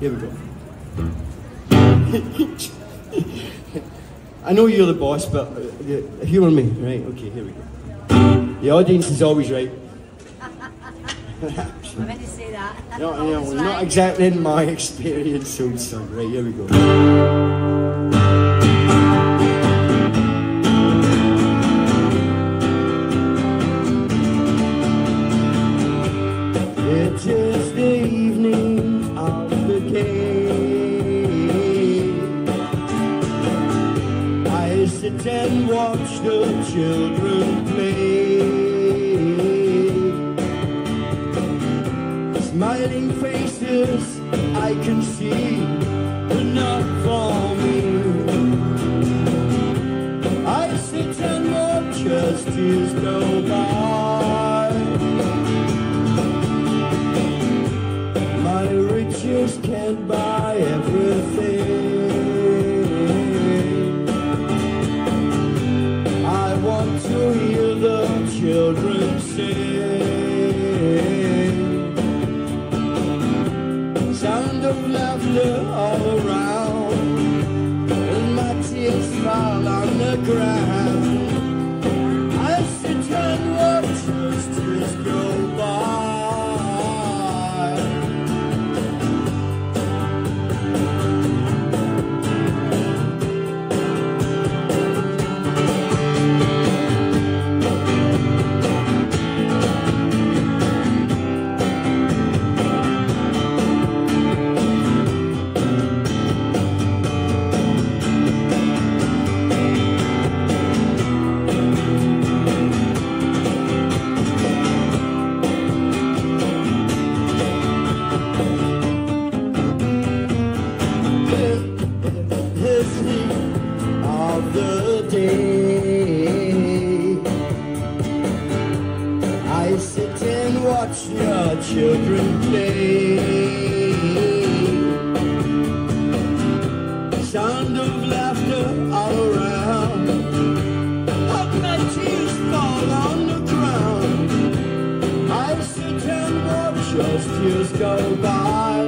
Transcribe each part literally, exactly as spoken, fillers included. Here we go. I know you're the boss, but humor me, right? Okay, here we go. The audience is always right. I meant to say that. No, no, well, not exactly in my experience, so it's so great. Here we go. Sit and watch the children play. Smiling faces I can see, but not for me. I sit and watch as tears go by. My riches can't buy everything. To hear the children sing, sound of laughter all around, and my tears fall on the ground. I sit and watch those tears go by. Children play, sound of laughter all around, up my tears fall on the ground. I sit and watch as tears go by.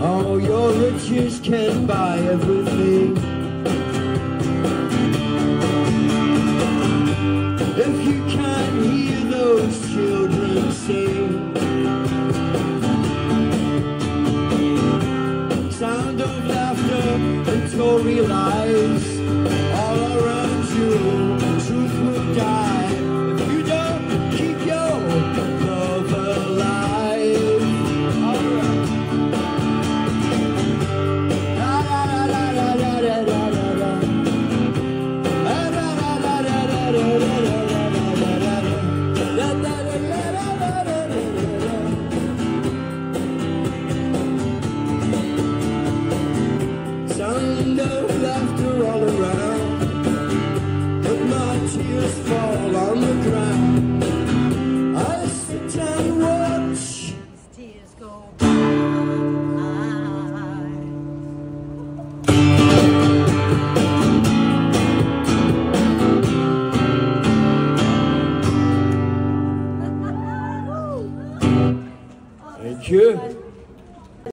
Oh, your riches can buy everything.